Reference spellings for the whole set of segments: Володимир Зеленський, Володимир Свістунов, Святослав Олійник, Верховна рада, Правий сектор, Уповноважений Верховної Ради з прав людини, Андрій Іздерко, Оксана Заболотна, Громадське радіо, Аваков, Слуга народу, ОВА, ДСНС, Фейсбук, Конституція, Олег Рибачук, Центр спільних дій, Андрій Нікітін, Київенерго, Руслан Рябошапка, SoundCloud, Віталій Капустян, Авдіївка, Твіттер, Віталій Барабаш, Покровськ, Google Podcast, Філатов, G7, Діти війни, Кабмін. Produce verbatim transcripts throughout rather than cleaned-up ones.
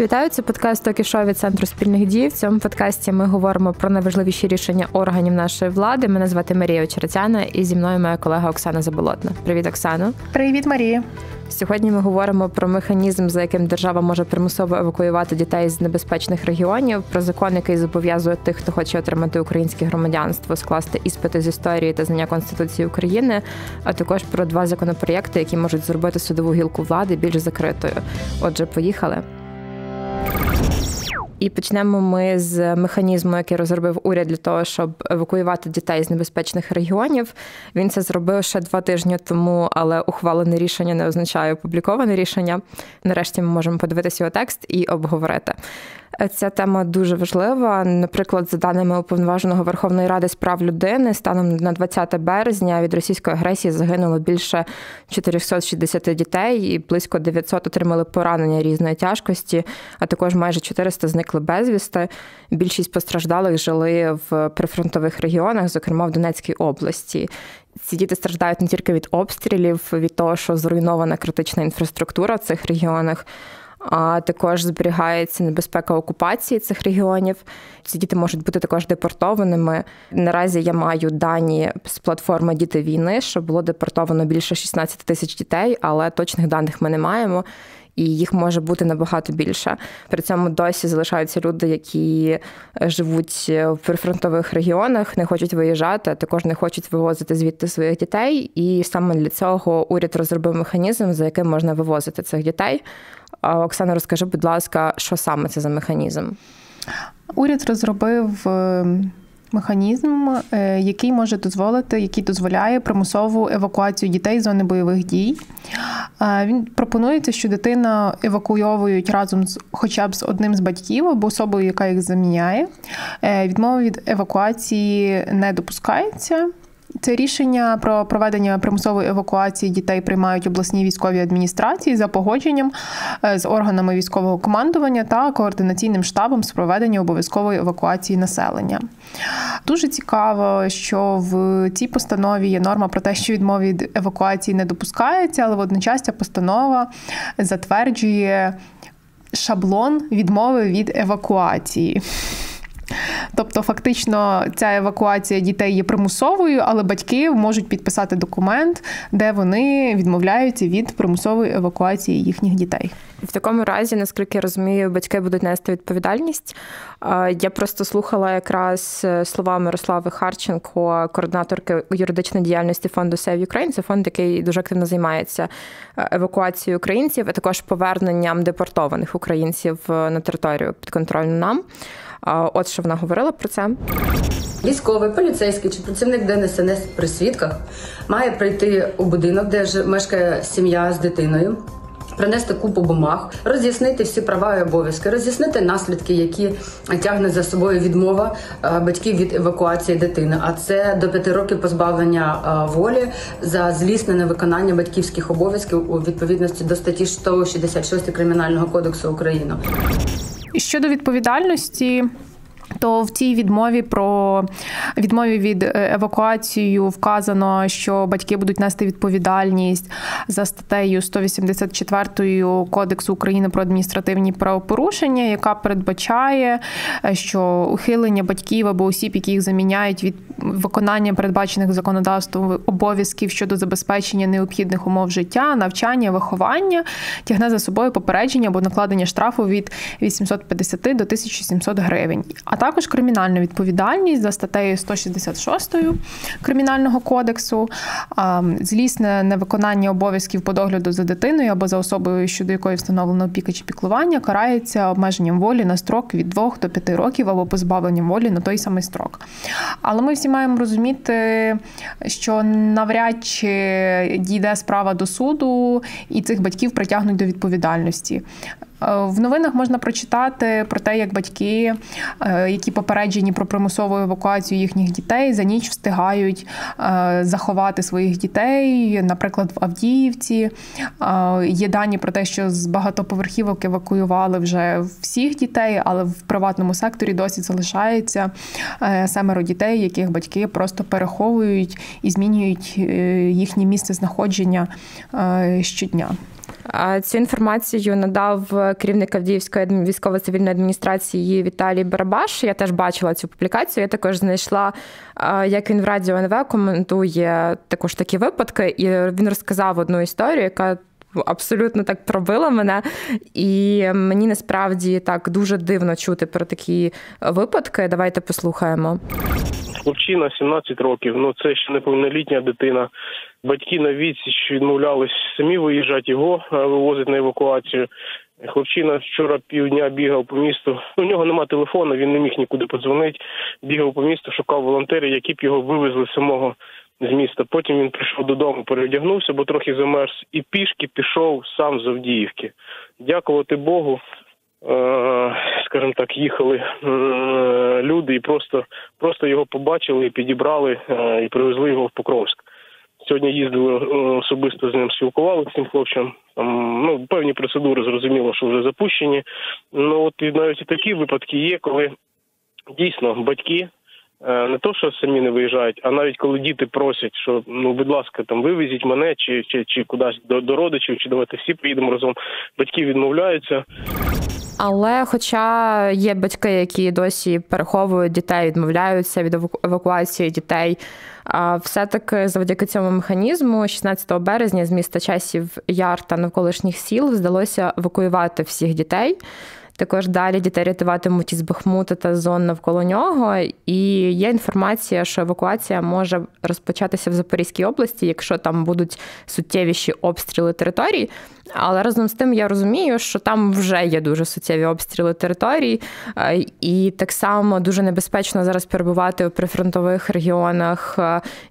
Вітаю, це подкаст «Ок, і шо?» від Центру спільних дій. В цьому подкасті ми говоримо про найважливіші рішення органів нашої влади. Мене звати Марія Очеретяна і зі мною моя колега Оксана Заболотна. Привіт, Оксано. Привіт, Марія. Сьогодні ми говоримо про механізм, за яким держава може примусово евакуювати дітей з небезпечних регіонів, про закон, який зобов'язує тих, хто хоче отримати українське громадянство, скласти іспити з історії та знання Конституції України, а також про два законопроєкти, які можуть зробити судову гілку влади більш закритою. Отже, поїхали. І почнемо ми з механізму, який розробив уряд для того, щоб евакуювати дітей з небезпечних регіонів. Він це зробив ще два тижні тому, але ухвалене рішення не означає опубліковане рішення. Нарешті ми можемо подивитися його текст і обговорити. Ця тема дуже важлива. Наприклад, за даними Уповноваженого Верховної Ради з прав людини, станом на двадцяте березня від російської агресії загинуло більше чотириста шістдесят дітей і близько дев'ятсот отримали поранення різної тяжкості, а також майже чотириста зникли безвісти. Більшість постраждалих жили в прифронтових регіонах, зокрема в Донецькій області. Ці діти страждають не тільки від обстрілів, від того, що зруйнована критична інфраструктура в цих регіонах, а також зберігається небезпека окупації цих регіонів. Ці діти можуть бути також депортованими. Наразі я маю дані з платформи «Діти війни», що було депортовано більше шістнадцять тисяч дітей, але точних даних ми не маємо, і їх може бути набагато більше. При цьому досі залишаються люди, які живуть в прифронтових регіонах, не хочуть виїжджати, а також не хочуть вивозити звідти своїх дітей. І саме для цього уряд розробив механізм, за яким можна вивозити цих дітей. Оксана, розкажи, будь ласка, що саме це за механізм? Уряд розробив механізм, який може дозволити, який дозволяє примусову евакуацію дітей з зони бойових дій. Він пропонується, що дитина евакуйовують разом з хоча б з одним з батьків або особою, яка їх заміняє. Відмова від евакуації не допускається. Це рішення про проведення примусової евакуації дітей приймають обласні військові адміністрації за погодженням з органами військового командування та координаційним штабом з проведення обов'язкової евакуації населення. Дуже цікаво, що в цій постанові є норма про те, що відмова від евакуації не допускається, але водночас ця постанова затверджує шаблон відмови від евакуації. Тобто, фактично, ця евакуація дітей є примусовою, але батьки можуть підписати документ, де вони відмовляються від примусової евакуації їхніх дітей. В такому разі, наскільки я розумію, батьки будуть нести відповідальність. Я просто слухала якраз слова Мирослави Харченко, координаторки юридичної діяльності фонду Save Ukraine. Це фонд, який дуже активно займається евакуацією українців, а також поверненням депортованих українців на територію підконтрольну нам. От що вона говорила про це. Військовий, поліцейський чи працівник ДСНС при свідках має прийти у будинок, де мешкає сім'я з дитиною, принести купу бумаг, роз'яснити всі права і обов'язки, роз'яснити наслідки, які тягне за собою відмова батьків від евакуації дитини. А це до п'яти років позбавлення волі за злісне невиконання батьківських обов'язків у відповідності до статті сто шістдесят шість Кримінального кодексу України. Щодо відповідальності, то в цій відмові про відмові від евакуації вказано, що батьки будуть нести відповідальність за статтею сто вісімдесят чотири Кодексу України про адміністративні правопорушення, яка передбачає, що ухилення батьків або осіб, які їх заміняють від виконання передбачених законодавством обов'язків щодо забезпечення необхідних умов життя, навчання, виховання, тягне за собою попередження або накладення штрафу від вісімсот п'ятдесят до тисяча сімсот гривень. А також кримінальну відповідальність за статтею сто шістдесят шість Кримінального кодексу, злісне невиконання обов'язків по догляду за дитиною або за особою, щодо якої встановлено опіка чи піклування, карається обмеженням волі на строк від двох до п'яти років або позбавленням волі на той самий строк. Але ми всі маємо розуміти, що навряд чи дійде справа до суду і цих батьків притягнуть до відповідальності. В новинах можна прочитати про те, як батьки, які попереджені про примусову евакуацію їхніх дітей, за ніч встигають заховати своїх дітей, наприклад, в Авдіївці. Є дані про те, що з багатоповерхівок евакуювали вже всіх дітей, але в приватному секторі досі залишається семеро дітей, яких батьки просто переховують і змінюють їхнє місце знаходження щодня. Цю інформацію надав керівник Авдіївської військово-цивільної адміністрації Віталій Барабаш. Я теж бачила цю публікацію. Я також знайшла, як він в Радіо ен ве коментує також такі випадки. І він розказав одну історію, яка абсолютно так пробила мене. І мені насправді так дуже дивно чути про такі випадки. Давайте послухаємо. Хлопчина, сімнадцять років, ну це ще неповнолітня дитина. Батьки на відсіч відмовлялись самі виїжджати, його вивозити на евакуацію. Хлопчина вчора півдня бігав по місту. У нього нема телефону, він не міг нікуди подзвонити. Бігав по місту, шукав волонтерів, які б його вивезли самого з міста. Потім він прийшов додому, переодягнувся, бо трохи замерз, і пішки пішов сам з Авдіївки. Дякувати Богу, скажімо так, їхали люди і просто, просто його побачили, і підібрали, і привезли його в Покровськ. Сьогодні їздили особисто з ним, спілкувалися з цим хлопцем. Там, ну, певні процедури, зрозуміло, що вже запущені. Ну, от і навіть і такі випадки є, коли дійсно батьки не то, що самі не виїжджають, а навіть коли діти просять, що, ну, будь ласка, там, вивезіть мене чи, чи, чи кудись до, до родичів, чи давайте всі поїдемо разом. Батьки відмовляються. Але хоча є батьки, які досі переховують дітей, відмовляються від евакуації дітей, все-таки завдяки цьому механізму шістнадцятого березня з міста Часів Яр та навколишніх сіл вдалося евакуювати всіх дітей. Також далі дітей рятуватимуть із Бахмута та зон навколо нього. І є інформація, що евакуація може розпочатися в Запорізькій області, якщо там будуть суттєвіші обстріли територій. Але разом з тим я розумію, що там вже є дуже суттєві обстріли територій. І так само дуже небезпечно зараз перебувати у прифронтових регіонах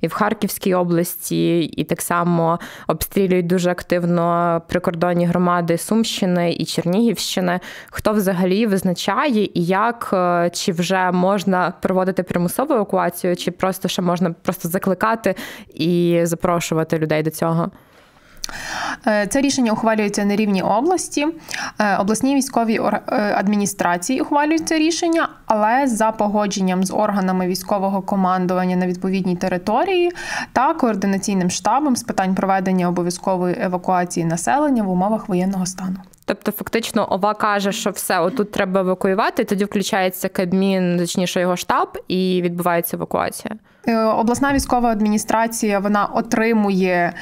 і в Харківській області. І так само обстрілюють дуже активно прикордонні громади Сумщини і Чернігівщини. Хто взагалі визначає і як, чи вже можна проводити примусову евакуацію, чи просто ще можна просто закликати і запрошувати людей до цього? Це рішення ухвалюється на рівні області. Обласні військові адміністрації ухвалюють це рішення, але за погодженням з органами військового командування на відповідній території та координаційним штабом з питань проведення обов'язкової евакуації населення в умовах воєнного стану. Тобто, фактично, ОВА каже, що все, отут треба евакуювати, тоді включається Кабмін, точніше його штаб, і відбувається евакуація. Обласна військова адміністрація, вона отримує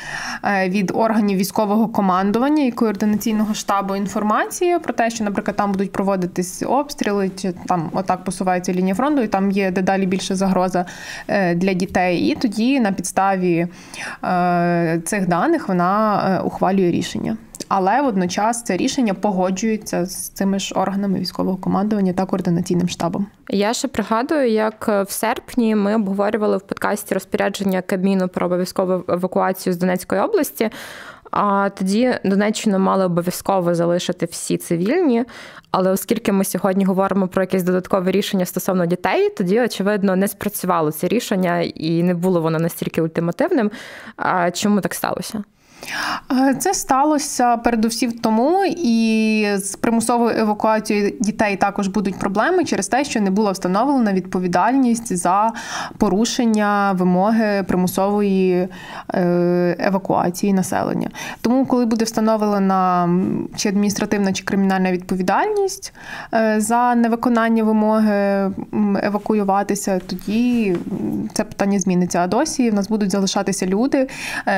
від органів військового командування і координаційного штабу інформацію про те, що, наприклад, там будуть проводитись обстріли, чи там отак посувається лінія фронту, і там є дедалі більше загроза для дітей. І тоді на підставі цих даних вона ухвалює рішення. Але водночас це рішення погоджується з цими ж органами військового командування та координаційним штабом. Я ще пригадую, як в серпні ми обговорювали в подкасті розпорядження Кабміну про обов'язкову евакуацію з Донецької області. А тоді Донеччину мали обов'язково залишити всі цивільні, але оскільки ми сьогодні говоримо про якесь додаткове рішення стосовно дітей, тоді, очевидно, не спрацювало це рішення і не було воно настільки ультимативним. А чому так сталося? Це сталося передусім тому, і з примусовою евакуацією дітей також будуть проблеми через те, що не була встановлена відповідальність за порушення вимоги примусової евакуації населення. Тому, коли буде встановлена чи адміністративна, чи кримінальна відповідальність за невиконання вимоги евакуюватися, тоді це питання зміниться. А досі в нас будуть залишатися люди,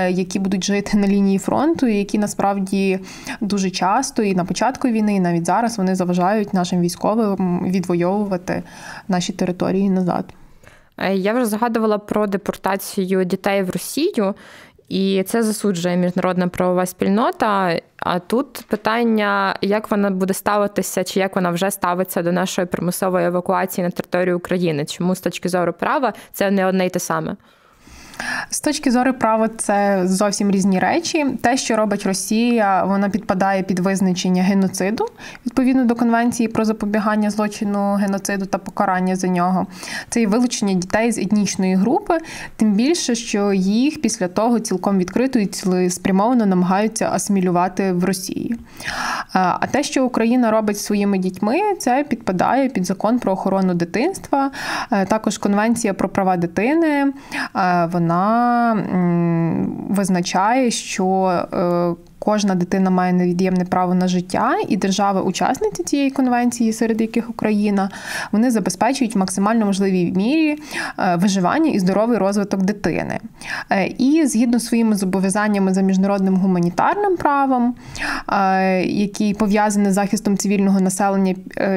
які будуть жити на лінії фронту, які насправді дуже часто і на початку війни, і навіть зараз вони заважають нашим військовим відвоювати наші території назад. Я вже згадувала про депортацію дітей в Росію, і це засуджує міжнародна правова спільнота. А тут питання, як вона буде ставитися, чи як вона вже ставиться до нашої примусової евакуації на територію України. Чому з точки зору права це не одне й те саме? З точки зору права це зовсім різні речі. Те, що робить Росія, вона підпадає під визначення геноциду, відповідно до Конвенції про запобігання злочину геноциду та покарання за нього. Це і вилучення дітей з етнічної групи, тим більше, що їх після того цілком відкрито і цілеспрямовано намагаються асимілювати в Росії. А те, що Україна робить зі своїми дітьми, це підпадає під закон про охорону дитинства, також Конвенція про права дитини, вона визначає, що кожна дитина має невід'ємне право на життя, і держави-учасниці цієї конвенції, серед яких Україна, вони забезпечують в максимально можливій мірі виживання і здоровий розвиток дитини. І згідно своїми зобов'язаннями за міжнародним гуманітарним правом, який пов'язаний з захистом цивільного населення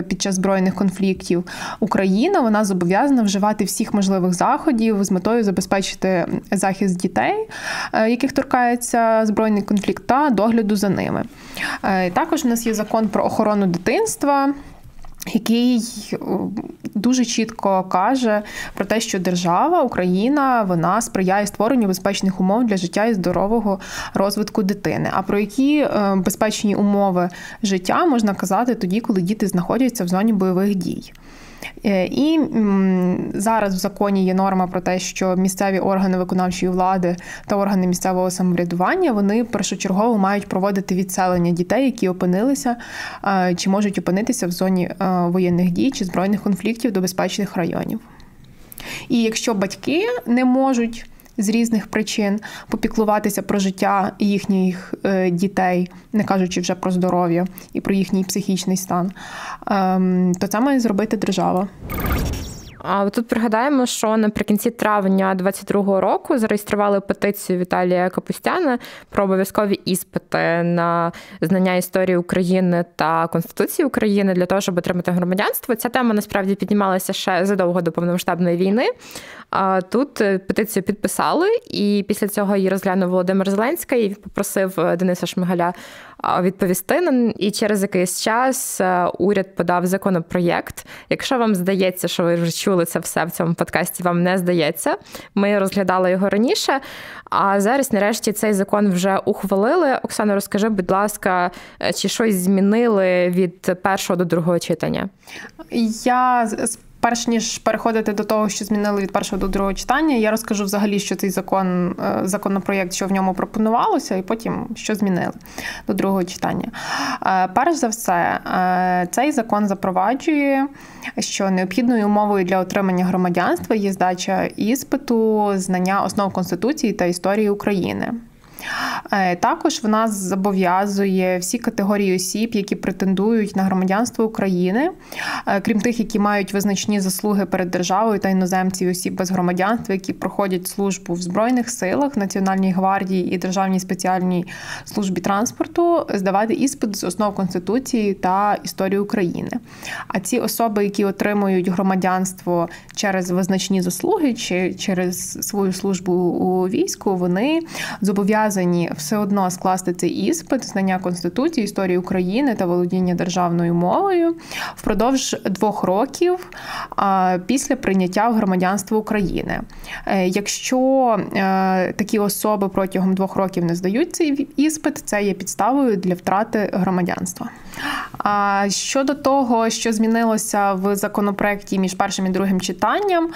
під час збройних конфліктів, Україна, вона зобов'язана вживати всіх можливих заходів з метою забезпечити захист дітей, яких торкається збройний конфлікт, та догляду за ними. Також у нас є закон про охорону дитинства, який дуже чітко каже про те, що держава, Україна, вона сприяє створенню безпечних умов для життя і здорового розвитку дитини. А про які безпечні умови життя можна казати тоді, коли діти знаходяться в зоні бойових дій. І зараз в законі є норма про те, що місцеві органи виконавчої влади та органи місцевого самоврядування, вони першочергово мають проводити відселення дітей, які опинилися чи можуть опинитися в зоні воєнних дій чи збройних конфліктів до безпечних районів. І якщо батьки не можуть з різних причин попіклуватися про життя їхніх дітей, не кажучи вже про здоров'я і про їхній психічний стан, то це має зробити держава. А тут пригадаємо, що наприкінці травня двадцять другого року зареєстрували петицію Віталія Капустяна про обов'язкові іспити на знання історії України та Конституції України для того, щоб отримати громадянство. Ця тема насправді піднімалася ще задовго до повномасштабної війни. Тут петицію підписали, і після цього її розглянув Володимир Зеленський і попросив Дениса Шмигаля відповісти. І через якийсь час уряд подав законопроєкт. Якщо вам здається, що ви вже чули це все в цьому подкасті, вам не здається. Ми розглядали його раніше, а зараз нарешті цей закон вже ухвалили. Оксана, розкажи, будь ласка, чи щось змінили від першого до другого читання? Я... Перш ніж переходити до того, що змінили від першого до другого читання, я розкажу взагалі, що цей закон, законопроєкт, що в ньому пропонувалося, і потім, що змінили до другого читання. Перш за все, цей закон запроваджує, що необхідною умовою для отримання громадянства є здача іспиту знання основ Конституції та історії України. Також вона зобов'язує всі категорії осіб, які претендують на громадянство України, крім тих, які мають визначні заслуги перед державою та іноземців, осіб без громадянства, які проходять службу в Збройних силах, Національній гвардії і Державній спеціальній службі транспорту, здавати іспит з основ Конституції та історії України. А ці особи, які отримують громадянство через визначні заслуги чи через свою службу у війську, вони зобов'язані все одно скласти цей іспит знання Конституції, історії України та володіння державною мовою впродовж двох років після прийняття в громадянство України. Якщо такі особи протягом двох років не здають цей іспит, це є підставою для втрати громадянства. Щодо того, що змінилося в законопроєкті між першим і другим читанням,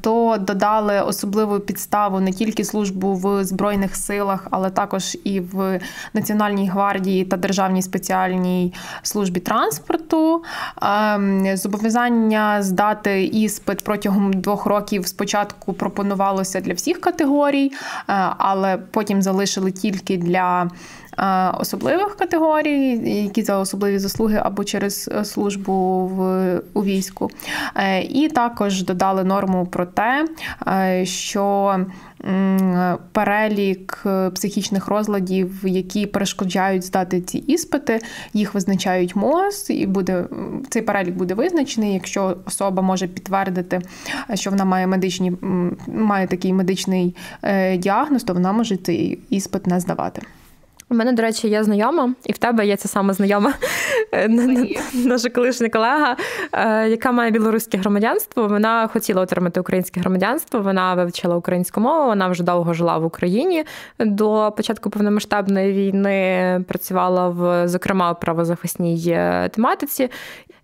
то додали особливу підставу не тільки службу в Збройних силах, але також і в Національній гвардії та Державній спеціальній службі транспорту. Зобов'язання здати іспит протягом двох років спочатку пропонувалося для всіх категорій, але потім залишили тільки для особливих категорій, які за особливі заслуги або через службу в, у війську. І також додали норму про те, що перелік психічних розладів, які перешкоджають здати ці іспити, їх визначають МОЗ, і буде, цей перелік буде визначений, якщо особа може підтвердити, що вона має, медичні, має такий медичний діагноз, то вона може цей іспит не здавати. У мене, до речі, є знайома, і в тебе є ця сама знайома, наша колишня колега, яка має білоруське громадянство. Вона хотіла отримати українське громадянство, вона вивчила українську мову, вона вже довго жила в Україні до початку повномасштабної війни, працювала в, зокрема, правозахисній тематиці.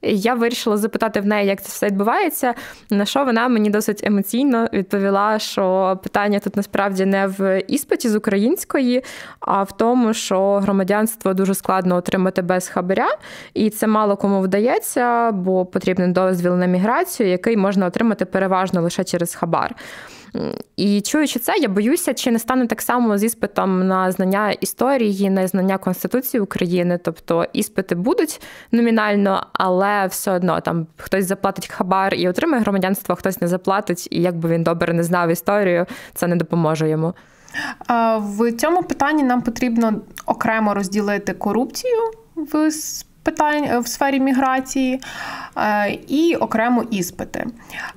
Я вирішила запитати в неї, як це все відбувається, на що вона мені досить емоційно відповіла, що питання тут насправді не в іспиті з української, а в тому, що громадянство дуже складно отримати без хабаря, і це мало кому вдається, бо потрібен дозвіл на міграцію, який можна отримати переважно лише через хабар. І чуючи це, я боюся, чи не стане так само з іспитом на знання історії, на знання Конституції України. Тобто іспити будуть номінально, але все одно там хтось заплатить хабар і отримає громадянство, а хтось не заплатить, і якби він добре не знав історію, це не допоможе йому. В цьому питанні нам потрібно окремо розділити корупцію в питань в сфері міграції і окремо іспити.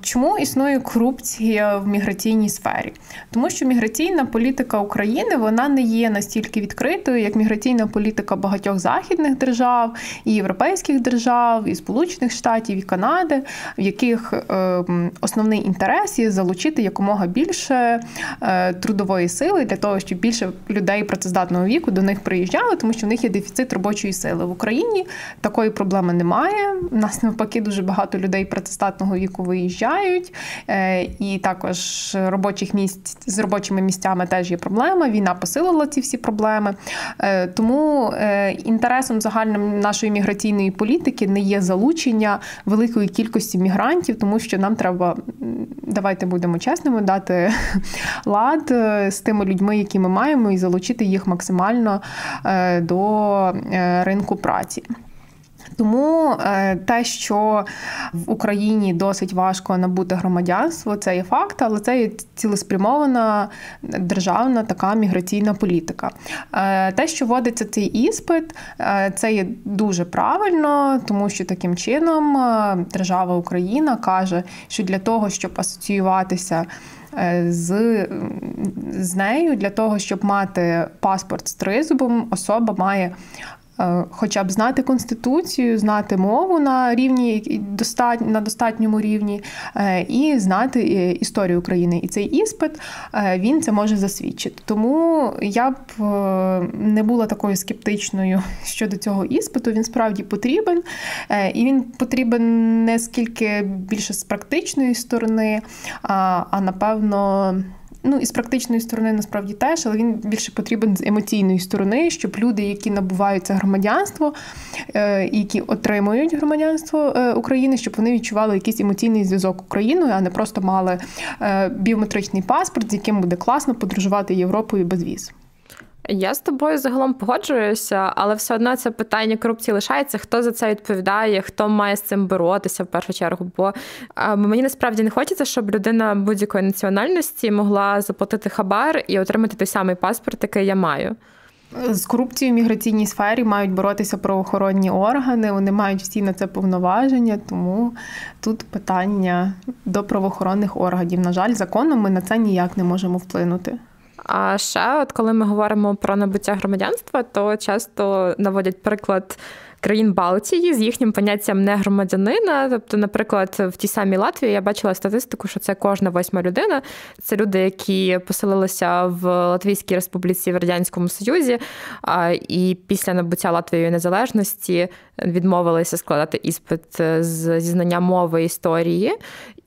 Чому існує корупція в міграційній сфері? Тому що міграційна політика України, вона не є настільки відкритою, як міграційна політика багатьох західних держав, і європейських держав, і Сполучених Штатів, і Канади, в яких основний інтерес є залучити якомога більше трудової сили для того, щоб більше людей працездатного віку до них приїжджали, тому що в них є дефіцит робочої сили. В Україні такої проблеми немає. У нас, навпаки, дуже багато людей працездатного віку виїжджають. І також робочих місць з робочими місцями теж є проблема. Війна посилила ці всі проблеми. Тому інтересом загальним нашої міграційної політики не є залучення великої кількості мігрантів, тому що нам треба, давайте будемо чесними, дати лад з тими людьми, які ми маємо, і залучити їх максимально до ринку праці. Тому те, що в Україні досить важко набути громадянство, це є факт, але це є цілеспрямована державна така міграційна політика. Те, що вводиться цей іспит, це є дуже правильно, тому що таким чином держава Україна каже, що для того, щоб асоціюватися З, з нею, для того, щоб мати паспорт з тризубом, особа має е, хоча б знати Конституцію, знати мову на рівні, достатнь, на достатньому рівні е, і знати історію України. І цей іспит, е, він це може засвідчити. Тому я б е, не була такою скептичною щодо цього іспиту. Він справді потрібен. Е, і він потрібен не скільки більше з практичної сторони, а, а напевно... Ну, і з практичної сторони насправді теж, але він більше потрібен з емоційної сторони, щоб люди, які набувають це громадянство, які отримують громадянство України, щоб вони відчували якийсь емоційний зв'язок з Україною, а не просто мали біометричний паспорт, з яким буде класно подорожувати Європою без віз. Я з тобою загалом погоджуюся, але все одно це питання корупції лишається. Хто за це відповідає, хто має з цим боротися в першу чергу? Бо мені насправді не хочеться, щоб людина будь-якої національності могла заплатити хабар і отримати той самий паспорт, який я маю. З корупцією в міграційній сфері мають боротися правоохоронні органи, вони мають всі на це повноваження, тому тут питання до правоохоронних органів. На жаль, законом ми на це ніяк не можемо вплинути. А ще, от коли ми говоримо про набуття громадянства, то часто наводять приклад країн Балтії з їхнім поняттям негромадянина. Тобто, наприклад, в тій самій Латвії я бачила статистику, що це кожна восьма людина. Це люди, які поселилися в Латвійській республіці в Радянському Союзі, і після набуття Латвією незалежності відмовилися складати іспит з знання мови, історії.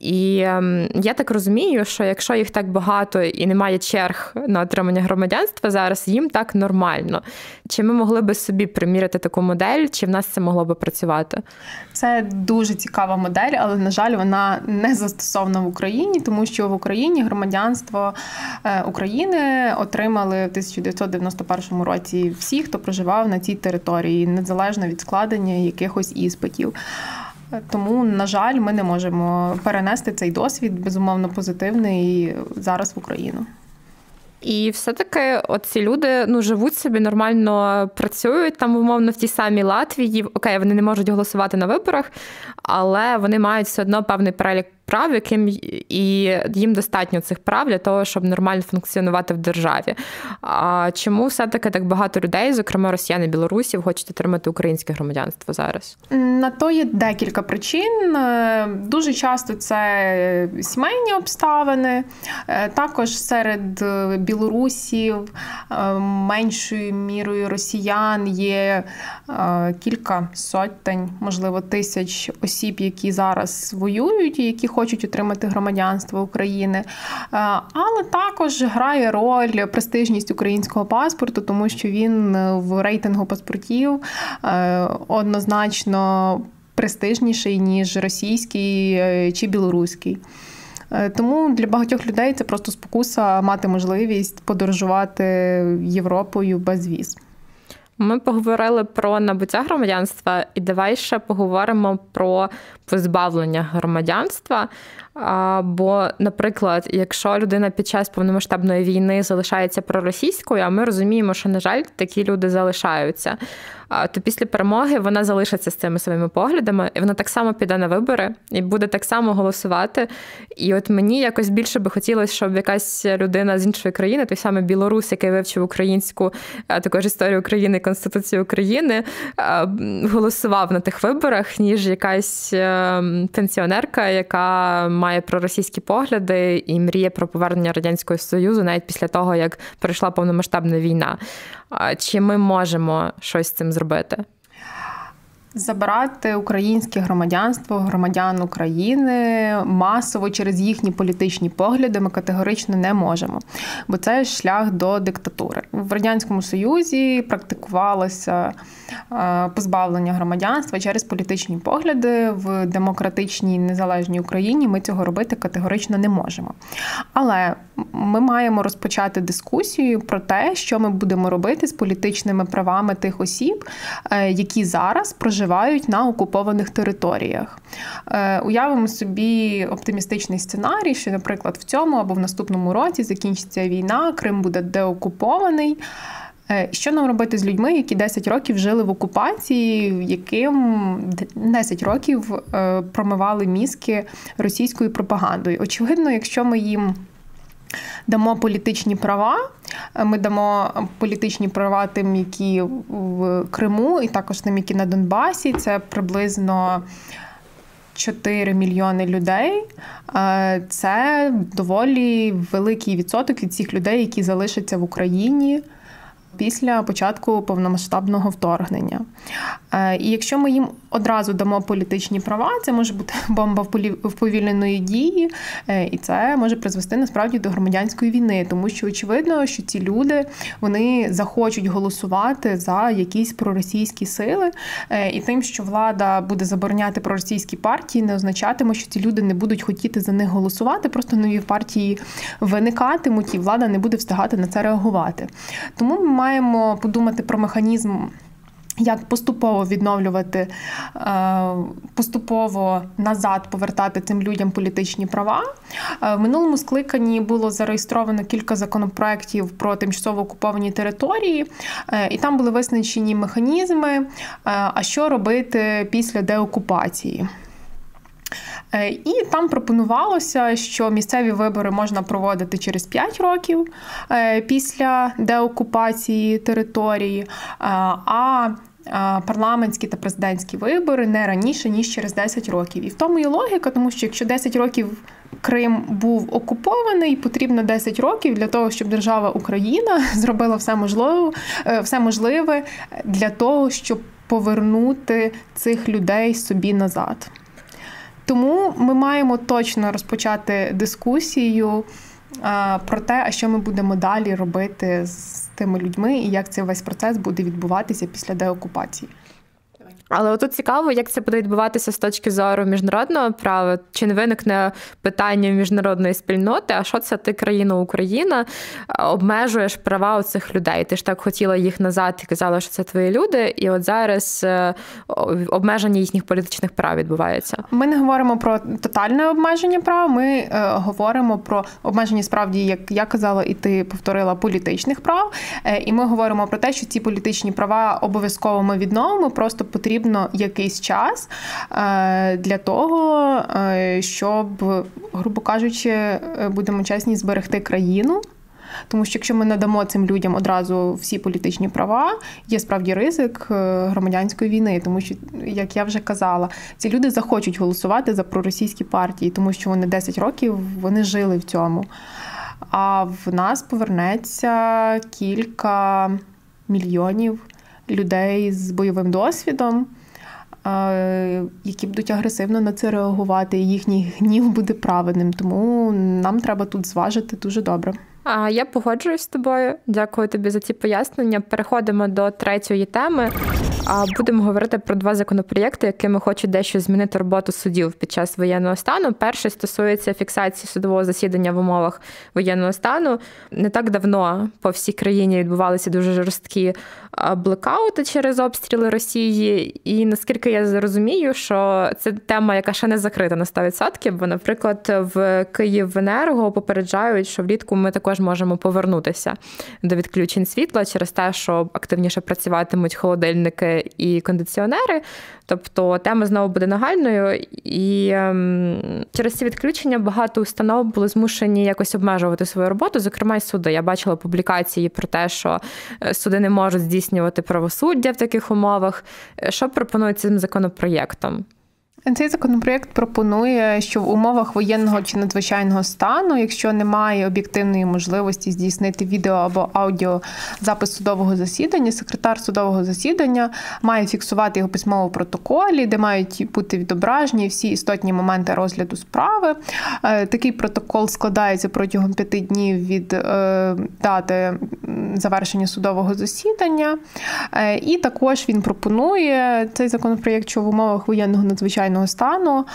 І я так розумію, що якщо їх так багато і немає черг на отримання громадянства, зараз їм так нормально. Чи ми могли би собі примірити таку модель, чи в нас це могло би працювати? Це дуже цікава модель, але, на жаль, вона не застосована в Україні, тому що в Україні громадянство України отримали в тисяча дев'ятсот дев'яносто першому році всі, хто проживав на цій території, незалежно від складення якихось іспитів. Тому, на жаль, ми не можемо перенести цей досвід, безумовно, позитивний зараз в Україну. І все-таки оці люди, ну, живуть собі, нормально працюють там, умовно, в тій самій Латвії. Окей, вони не можуть голосувати на виборах, але вони мають все одно певний перелік прав, яким і їм достатньо цих прав для того, щоб нормально функціонувати в державі. А чому все-таки так багато людей, зокрема росіян і білорусів, хочуть отримати українське громадянство зараз? На то є декілька причин. Дуже часто це сімейні обставини. Також серед білорусів, меншою мірою росіян, є кілька сотень, можливо, тисяч осіб, які зараз воюють і які хочуть хочуть отримати громадянство України. Але також грає роль престижність українського паспорту, тому що він в рейтингу паспортів однозначно престижніший, ніж російський чи білоруський. Тому для багатьох людей це просто спокуса мати можливість подорожувати Європою без віз. Ми поговорили про набуття громадянства, і давай ще поговоримо про позбавлення громадянства. Бо, наприклад, якщо людина під час повномасштабної війни залишається проросійською, а ми розуміємо, що, на жаль, такі люди залишаються, то після перемоги вона залишиться з цими своїми поглядами, і вона так само піде на вибори, і буде так само голосувати. І от мені якось більше би хотілося, щоб якась людина з іншої країни, той самий білорус, який вивчив українську, також історію України, Конституцію України, голосував на тих виборах, ніж якась пенсіонерка, яка має проросійські погляди і мріє про повернення Радянського Союзу навіть після того, як пройшла повномасштабна війна. Чи ми можемо щось з цим зробити? Забирати українське громадянство, громадян України масово через їхні політичні погляди ми категорично не можемо, бо це шлях до диктатури. В Радянському Союзі практикувалося позбавлення громадянства через політичні погляди. В демократичній незалежній Україні ми цього робити категорично не можемо. Але ми маємо розпочати дискусію про те, що ми будемо робити з політичними правами тих осіб, які зараз проживають проживають на окупованих територіях. Е, уявимо собі оптимістичний сценарій, що, наприклад, в цьому або в наступному році закінчиться війна, Крим буде деокупований. Е, що нам робити з людьми, які десять років жили в окупації, яким десять років е, промивали мізки російською пропагандою? Очевидно, якщо ми їм дамо політичні права, ми дамо політичні права тим, які в Криму, і також тим, які на Донбасі. Це приблизно чотири мільйони людей. Це доволі великий відсоток від цих людей, які залишаться в Україні після початку повномасштабного вторгнення. І якщо ми їм одразу дамо політичні права, це може бути бомба вповільненої дії, і це може призвести насправді до громадянської війни, тому що очевидно, що ці люди, вони захочуть голосувати за якісь проросійські сили, і тим, що влада буде забороняти проросійські партії, не означатиме, що ці люди не будуть хотіти за них голосувати, просто нові партії виникатимуть, і влада не буде встигати на це реагувати. Тому ми маємо подумати про механізм, як поступово відновлювати, поступово назад повертати цим людям політичні права. В минулому скликанні було зареєстровано кілька законопроєктів про тимчасово окуповані території, і там були визначені механізми, а що робити після деокупації. І там пропонувалося, що місцеві вибори можна проводити через п'ять років після деокупації території, а парламентські та президентські вибори не раніше, ніж через десять років. І в тому і логіка, тому що якщо десять років Крим був окупований, потрібно десять років для того, щоб держава Україна зробила все можливе, все можливе для того, щоб повернути цих людей собі назад. Тому ми маємо точно розпочати дискусію про те, що ми будемо далі робити з тими людьми і як цей весь процес буде відбуватися після деокупації. Але отут цікаво, як це буде відбуватися з точки зору міжнародного права. Чи не виникне питання міжнародної спільноти, а що це ти, країна Україна, обмежуєш права у цих людей? Ти ж так хотіла їх назад і казала, що це твої люди, і от зараз обмеження їхніх політичних прав відбувається. Ми не говоримо про тотальне обмеження прав, ми е, говоримо про обмеження, справді, як я казала, і ти повторила, політичних прав. Е, і ми говоримо про те, що ці політичні права обов'язково ми відновимо, просто потрібно якийсь час для того, щоб, грубо кажучи, будемо чесні, зберегти країну. Тому що якщо ми надамо цим людям одразу всі політичні права, є справді ризик громадянської війни. Тому що, як я вже казала, ці люди захочуть голосувати за проросійські партії, тому що вони десять років вони жили в цьому. А в нас повернеться кілька мільйонів людей з бойовим досвідом, які будуть агресивно на це реагувати, і їхній гнів буде праведним. Тому нам треба тут зважити дуже добре. А я погоджуюсь з тобою. Дякую тобі за ці пояснення. Переходимо до третьої теми. А будемо говорити про два законопроєкти, якими хочуть дещо змінити роботу судів під час воєнного стану. Перший стосується фіксації судового засідання в умовах воєнного стану. Не так давно по всій країні відбувалися дуже жорсткі блекаути через обстріли Росії. І наскільки я розумію, що це тема, яка ще не закрита на сто відсотків, бо, наприклад, в «Київенерго» попереджають, що влітку ми також можемо повернутися до відключень світла через те, що активніше працюватимуть холодильники і кондиціонери, тобто тема знову буде нагальною, і ем, через ці відключення багато установ були змушені якось обмежувати свою роботу, зокрема й суди. Я бачила публікації про те, що суди не можуть здійснювати правосуддя в таких умовах. Що пропонують цим законопроєктом? Цей законопроєкт пропонує, що в умовах воєнного чи надзвичайного стану, якщо немає об'єктивної можливості здійснити відео або аудіо запис судового засідання, секретар судового засідання має фіксувати його письмово в протоколі, де мають бути відображені всі істотні моменти розгляду справи. Такий протокол складається протягом п'яти днів від дати завершення судового засідання. І також він пропонує цей законопроєкт, що в умовах воєнного надзвичайного стану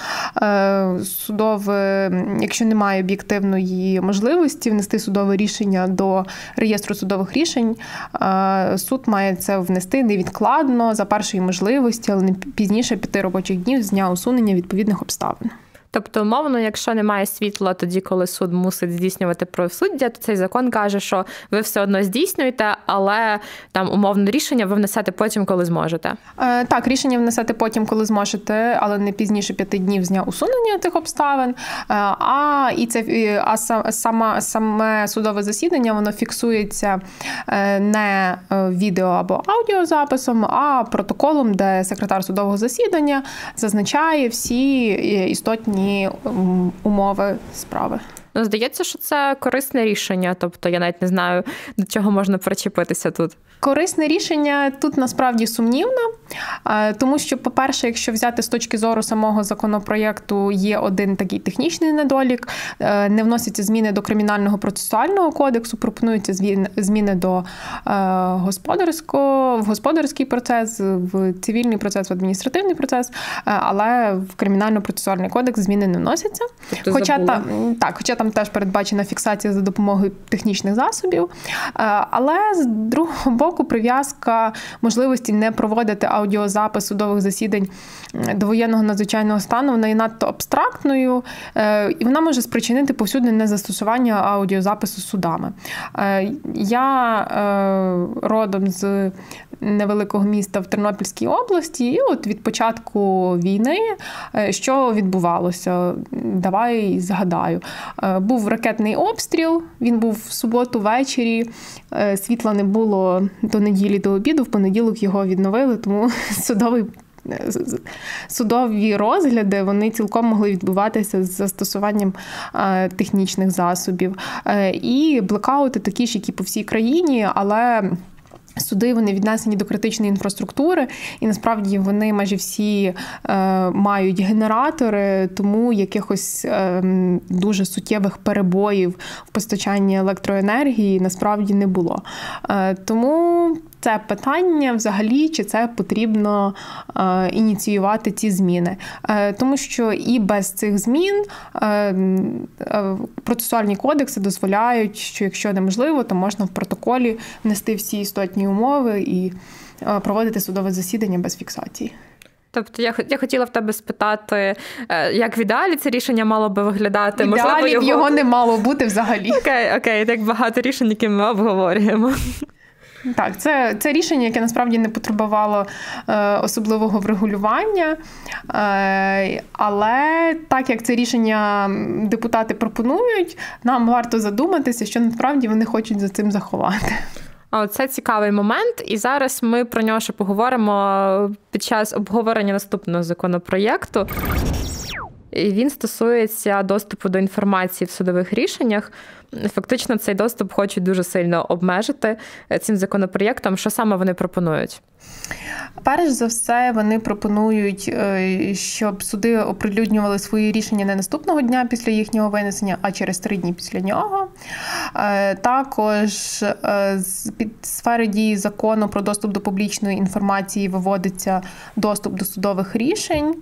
судове, якщо немає об'єктивної можливості внести судове рішення до реєстру судових рішень, суд має це внести невідкладно за першої можливості, але не пізніше п'яти робочих днів з дня усунення відповідних обставин. Тобто, умовно, якщо немає світла тоді, коли суд мусить здійснювати правосуддя, то цей закон каже, що ви все одно здійснюєте, але там умовне рішення ви внесете потім, коли зможете. Е, так, рішення внесете потім, коли зможете, але не пізніше п'яти днів з дня усунення тих обставин. А і це а сама саме судове засідання, воно фіксується не відео або аудіозаписом, а протоколом, де секретар судового засідання зазначає всі істотні умови справи. Ну, здається, що це корисне рішення, тобто я навіть не знаю, до чого можна причепитися тут. Корисне рішення тут насправді сумнівно, тому що, по-перше, якщо взяти з точки зору самого законопроєкту, є один такий технічний недолік, не вносяться зміни до Кримінального процесуального кодексу, пропонуються зміни до господарського, в господарський процес, в цивільний процес, в адміністративний процес, але в Кримінально-процесуальний кодекс зміни не вносяться. Тобто хоча та, так, хоча там теж передбачена фіксація за допомогою технічних засобів, але з другого боку прив'язка можливості не проводити аудіозапис судових засідань до воєнного надзвичайного стану, вона є надто абстрактною, і вона може спричинити повсюдне незастосування аудіозапису судами. Я родом з невеликого міста в Тернопільській області, і от від початку війни, що відбувалося? Давай згадаю. Був ракетний обстріл, він був в суботу ввечері, світла не було до неділі до обіду, в понеділок його відновили, тому судовий, судові розгляди, вони цілком могли відбуватися з застосуванням технічних засобів. І блекаути такі ж, які по всій країні, але суди, вони віднесені до критичної інфраструктури, і насправді вони майже всі е, мають генератори, тому якихось е, дуже суттєвих перебоїв в постачанні електроенергії насправді не було. Е, тому це питання взагалі, чи це потрібно е, ініціювати ці зміни. Е, тому що і без цих змін е, е, процесуальні кодекси дозволяють, що якщо неможливо, то можна в протоколі внести всі істотні умови і е, проводити судове засідання без фіксації. Тобто я, я хотіла в тебе спитати, як в ідеалі це рішення мало би виглядати? В ідеалі його... його не мало бути взагалі. Окей, окей, так багато рішень, які ми обговорюємо. Так, це, це рішення, яке насправді не потребувало е, особливого врегулювання, е, але так як це рішення депутати пропонують, нам варто задуматися, що насправді вони хочуть за цим заховати. Це цікавий момент, і зараз ми про нього ще поговоримо під час обговорення наступного законопроєкту. Він стосується доступу до інформації в судових рішеннях. Фактично, цей доступ хочуть дуже сильно обмежити цим законопроєктом. Що саме вони пропонують? Перш за все, вони пропонують, щоб суди оприлюднювали свої рішення не наступного дня після їхнього винесення, а через три дні після нього. Також з-під сфери дії закону про доступ до публічної інформації виводиться доступ до судових рішень.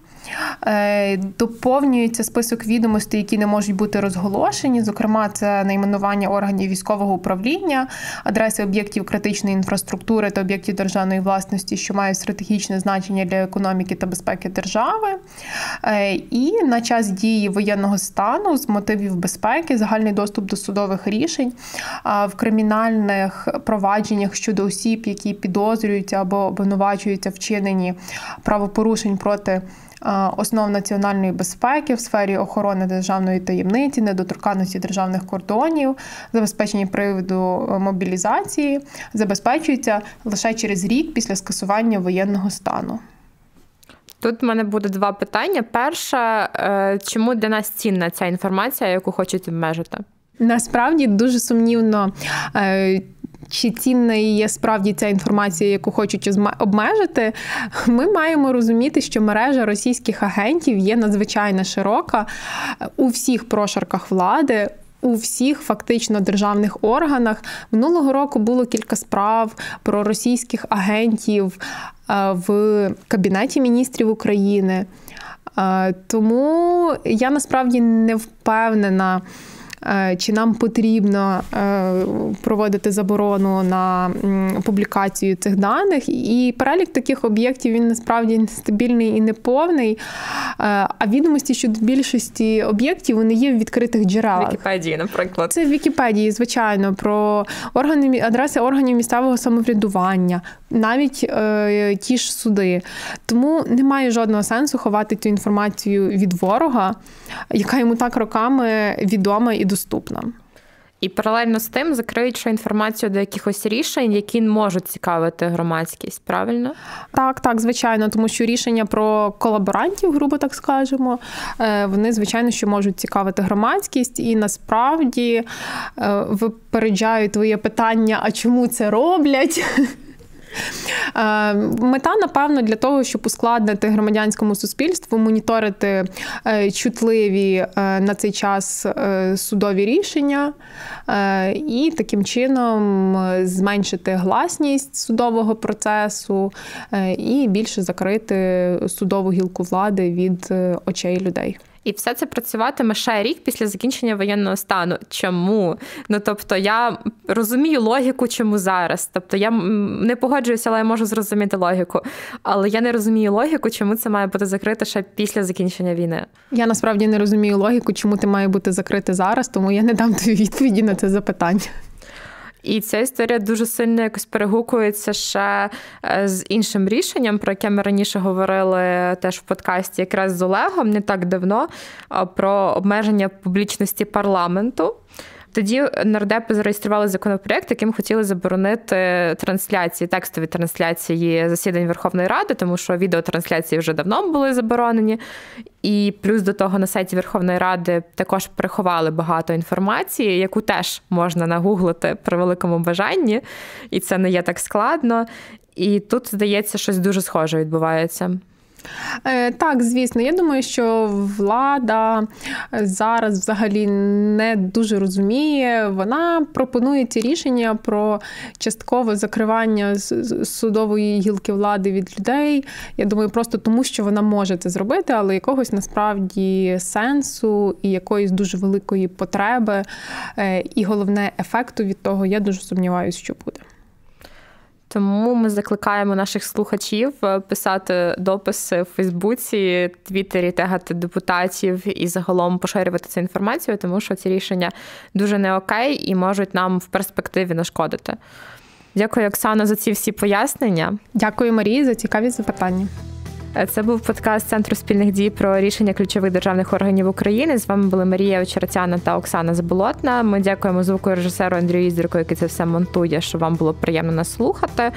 Доповнюється список відомостей, які не можуть бути розголошені, зокрема, це найменування органів військового управління, адреси об'єктів критичної інфраструктури та об'єктів державної власності, що мають стратегічне значення для економіки та безпеки держави. І на час дії воєнного стану з мотивів безпеки загальний доступ до судових рішень в кримінальних провадженнях щодо осіб, які підозрюються або обвинувачуються вчинені правопорушень проти основ національної безпеки в сфері охорони державної таємниці, недоторканності державних кордонів, забезпечення приводу мобілізації, забезпечується лише через рік після скасування воєнного стану. Тут в мене буде два питання. Перше, чому для нас цінна ця інформація, яку хочуть обмежити? Насправді дуже сумнівно, чи цінна є справді ця інформація, яку хочуть обмежити. Ми маємо розуміти, що мережа російських агентів є надзвичайно широка у всіх прошарках влади, у всіх фактично державних органах. Минулого року було кілька справ про російських агентів в Кабінеті міністрів України. Тому я насправді не впевнена, чи нам потрібно проводити заборону на публікацію цих даних. І перелік таких об'єктів, він насправді нестабільний і неповний. А відомості щодо більшості об'єктів, вони є в відкритих джерелах. В Вікіпедії, наприклад. Це в Вікіпедії, звичайно, про органи, адреси органів місцевого самоврядування, навіть е, ті ж суди. Тому немає жодного сенсу ховати цю інформацію від ворога, яка йому так роками відома і доступна. І паралельно з тим закриють ще інформацію до якихось рішень, які можуть цікавити громадськість, правильно? Так, так, звичайно, тому що рішення про колаборантів, грубо так скажемо, вони, звичайно, що можуть цікавити громадськість. І насправді, випереджаю твоє питання, а чому це роблять? Мета, напевно, для того, щоб ускладнити громадянському суспільству моніторити чутливі на цей час судові рішення і таким чином зменшити гласність судового процесу і більше закрити судову гілку влади від очей людей. І все це працюватиме ще рік після закінчення воєнного стану. Чому? Ну, тобто, я розумію логіку, чому зараз. Тобто, я не погоджуюся, але я можу зрозуміти логіку. Але я не розумію логіку, чому це має бути закрите ще після закінчення війни. Я насправді не розумію логіку, чому це має бути закрите зараз, тому я не дам тобі відповіді на це запитання. І ця історія дуже сильно якось перегукується ще з іншим рішенням, про яке ми раніше говорили теж в подкасті якраз з Олегом не так давно, про обмеження публічності парламенту. Тоді нардепи зареєстрували законопроєкт, яким хотіли заборонити трансляції, текстові трансляції засідань Верховної Ради, тому що відеотрансляції вже давно були заборонені. І плюс до того на сайті Верховної Ради також приховали багато інформації, яку теж можна нагуглити при великому бажанні, і це не є так складно. І тут, здається, щось дуже схоже відбувається. Так, звісно. Я думаю, що влада зараз взагалі не дуже розуміє. Вона пропонує ці рішення про часткове закривання судової гілки влади від людей. Я думаю, просто тому, що вона може це зробити, але якогось насправді сенсу і якоїсь дуже великої потреби і, головне, ефекту від того, я дуже сумніваюся, що буде. Тому ми закликаємо наших слухачів писати дописи в Фейсбуці, Твіттері, тегати депутатів і загалом поширювати цю інформацію, тому що ці рішення дуже не окей і можуть нам в перспективі нашкодити. Дякую, Оксано, за ці всі пояснення. Дякую, Марії, за цікаві запитання. Це був подкаст Центру спільних дій про рішення ключових державних органів України. З вами були Марія Очеретяна та Оксана Заболотна. Ми дякуємо звукорежисеру Андрію Іздерку, який це все монтує, щоб вам було приємно нас слухати.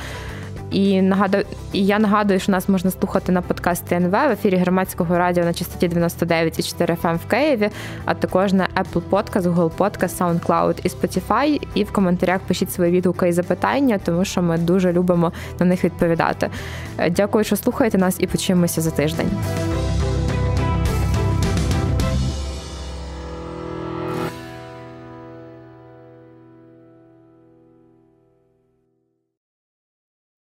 І нагадую, і я нагадую, що нас можна слухати на подкасті ен ве в ефірі Громадського радіо на частоті дев'яносто дев'ять і чотири еф ем в Києві, а також на Apple Podcast, Google Podcast, SoundCloud і Spotify. І в коментарях пишіть свої відгуки і запитання, тому що ми дуже любимо на них відповідати. Дякую, що слухаєте нас і почуємося за тиждень.